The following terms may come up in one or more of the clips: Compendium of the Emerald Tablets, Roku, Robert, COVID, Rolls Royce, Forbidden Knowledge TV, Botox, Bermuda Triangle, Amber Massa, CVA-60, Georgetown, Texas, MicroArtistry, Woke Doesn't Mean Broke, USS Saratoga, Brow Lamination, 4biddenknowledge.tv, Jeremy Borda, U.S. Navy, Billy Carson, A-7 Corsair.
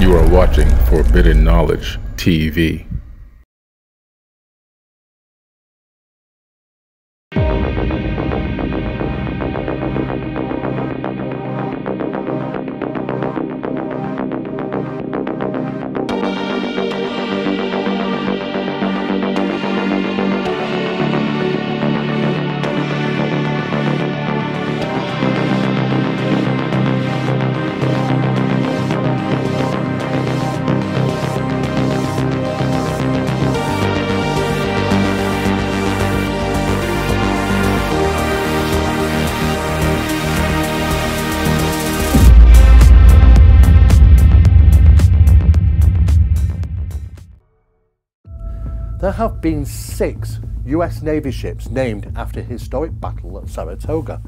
You are watching Forbidden Knowledge TV. There have been 6 US Navy ships named after historic battle at Saratoga.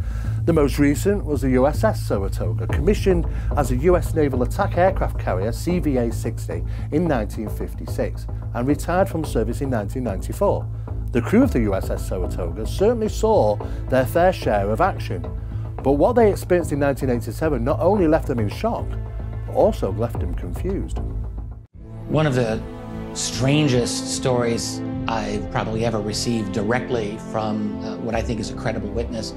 The most recent was the USS Saratoga, commissioned as a US Naval attack aircraft carrier CVA-60 in 1956 and retired from service in 1994. The crew of the USS Saratoga certainly saw their fair share of action, but what they experienced in 1987 not only left them in shock, but also left them confused. One of the strangest stories I've probably ever received directly from what I think is a credible witness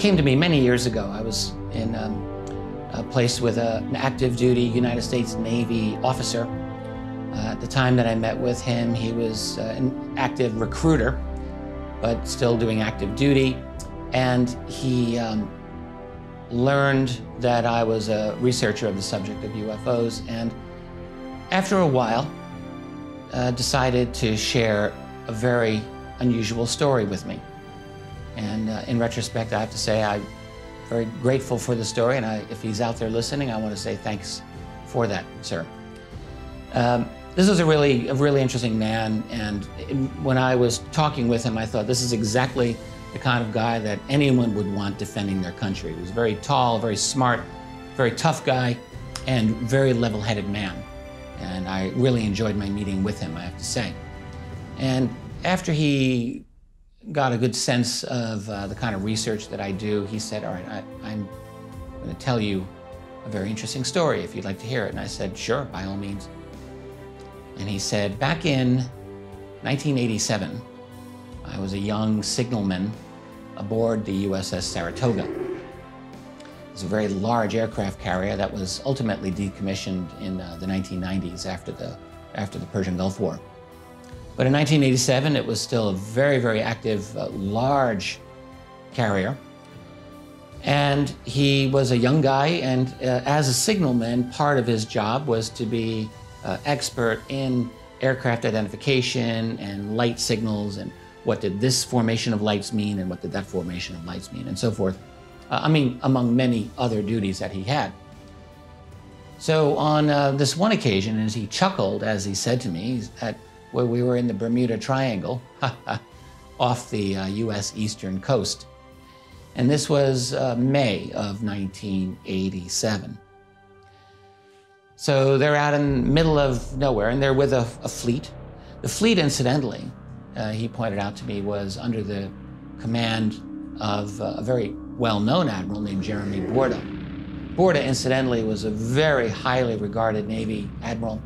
came to me many years ago. I was in a place with an active duty United States Navy officer. At the time that I met with him, he was an active recruiter, but still doing active duty. And he learned that I was a researcher of the subject of UFOs. And after a while, decided to share a very unusual story with me. And in retrospect, I have to say I'm very grateful for the story, and if he's out there listening, I want to say thanks for that, sir. This was a really interesting man, and when I was talking with him, I thought this is exactly the kind of guy that anyone would want defending their country. He was very tall, very smart, very tough guy, and very level-headed man. And I really enjoyed my meeting with him, I have to say. And after he got a good sense of the kind of research that I do, he said, all right, I'm going to tell you a very interesting story if you'd like to hear it. And I said, sure, by all means. And he said, back in 1987, I was a young signalman aboard the USS Saratoga. It's a very large aircraft carrier that was ultimately decommissioned in the 1990s after the Persian Gulf War. But in 1987, it was still a very, very active, large carrier. And he was a young guy, and as a signalman, part of his job was to be expert in aircraft identification and light signals, and what did this formation of lights mean, and what did that formation of lights mean, and so forth. I mean, among many other duties that he had. So on this one occasion, as he chuckled, as he said to me, that where we were in the Bermuda Triangle, off the US eastern coast. And this was May of 1987. So they're out in the middle of nowhere, and they're with a fleet. The fleet, incidentally, he pointed out to me, was under the command of a very well-known admiral named Jeremy Borda. Borda, incidentally, was a very highly regarded Navy admiral,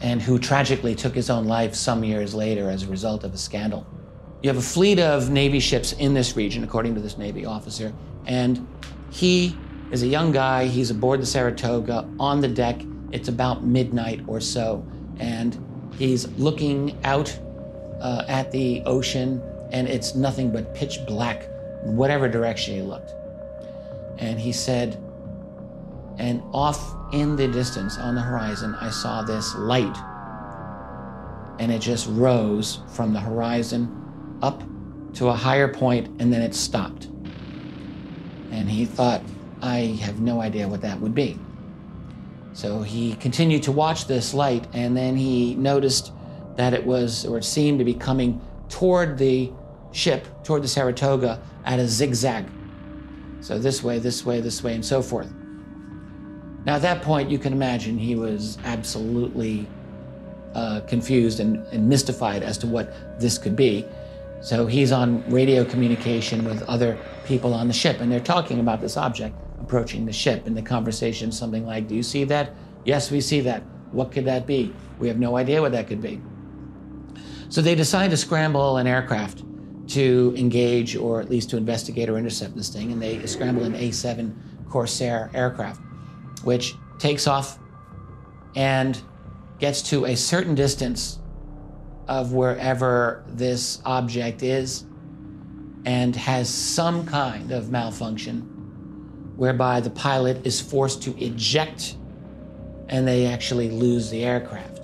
and who tragically took his own life some years later as a result of a scandal. You have a fleet of Navy ships in this region, according to this Navy officer, and he is a young guy. He's aboard the Saratoga on the deck. It's about midnight or so, and he's looking out at the ocean, and it's nothing but pitch black, whatever direction he looked. And he said, and off in the distance on the horizon, I saw this light, and it just rose from the horizon up to a higher point, and then it stopped. And he thought, I have no idea what that would be. So he continued to watch this light, and then he noticed that it was, or it seemed to be, coming toward the ship, toward the Saratoga, at a zigzag. So this way, this way, this way, and so forth. Now at that point, you can imagine he was absolutely confused and mystified as to what this could be. So he's on radio communication with other people on the ship, and they're talking about this object approaching the ship, and the conversation, something like, do you see that? Yes, we see that. What could that be? We have no idea what that could be. So they decide to scramble an aircraft to engage, or at least to investigate or intercept this thing, and they scramble an A-7 Corsair aircraft, which takes off and gets to a certain distance of wherever this object is and has some kind of malfunction whereby the pilot is forced to eject and they actually lose the aircraft.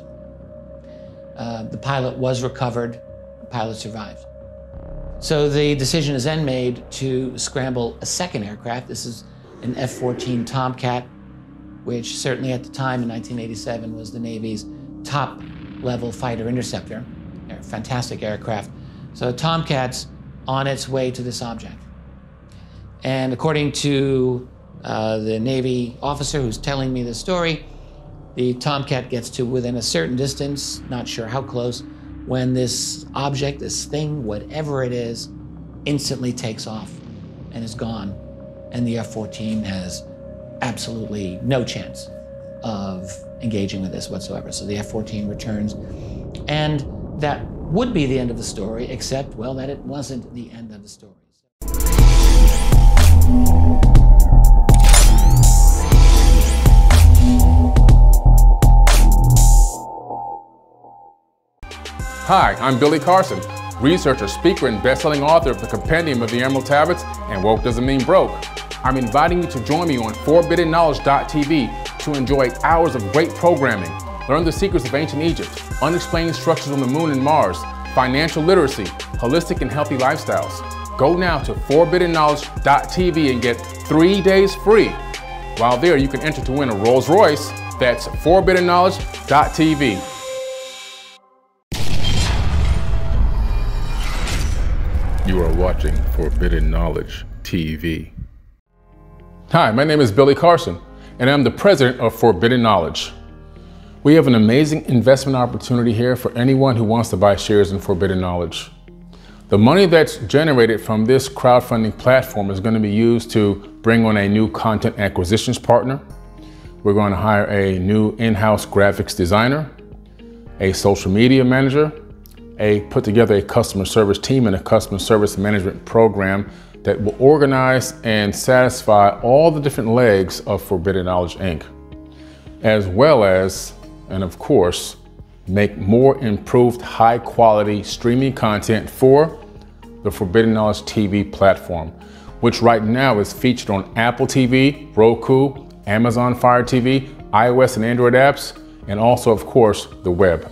The pilot was recovered, the pilot survived. So the decision is then made to scramble a second aircraft. This is an F-14 Tomcat, which certainly at the time in 1987 was the Navy's top level fighter interceptor. A fantastic aircraft. So Tomcat's on its way to this object. And according to the Navy officer who's telling me the story, the Tomcat gets to within a certain distance, not sure how close, when this object, this thing, whatever it is, instantly takes off and is gone. And the F-14 has absolutely no chance of engaging with this whatsoever. So the F-14 returns. And that would be the end of the story, except, well, that it wasn't the end of the story. Hi, I'm Billy Carson, researcher, speaker, and best-selling author of the Compendium of the Emerald Tablets and Woke Doesn't Mean Broke. I'm inviting you to join me on 4biddenknowledge.tv to enjoy hours of great programming, learn the secrets of ancient Egypt, unexplained structures on the moon and Mars, financial literacy, holistic and healthy lifestyles. Go now to 4biddenknowledge.tv and get 3 days free. While there, you can enter to win a Rolls Royce. That's 4biddenknowledge.tv. You are watching Forbidden Knowledge TV. Hi, my name is Billy Carson, and I'm the president of Forbidden Knowledge. We have an amazing investment opportunity here for anyone who wants to buy shares in Forbidden Knowledge. The money that's generated from this crowdfunding platform is going to be used to bring on a new content acquisitions partner. We're going to hire a new in-house graphics designer, a social media manager, put together a customer service team and a customer service management program that will organize and satisfy all the different legs of Forbidden Knowledge Inc. As well as, and of course, make more improved high quality streaming content for the Forbidden Knowledge TV platform, which right now is featured on Apple TV, Roku, Amazon Fire TV, iOS and Android apps, and also of course the web.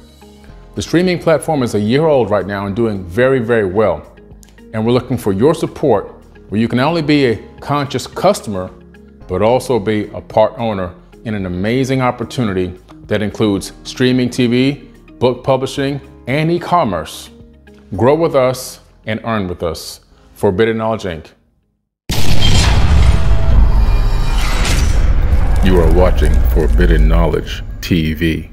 The streaming platform is a year old right now and doing very, very well. And we're looking for your support, where you can not only be a conscious customer, but also be a part owner in an amazing opportunity that includes streaming TV, book publishing, and e-commerce. Grow with us and earn with us. Forbidden Knowledge Inc. You are watching Forbidden Knowledge TV.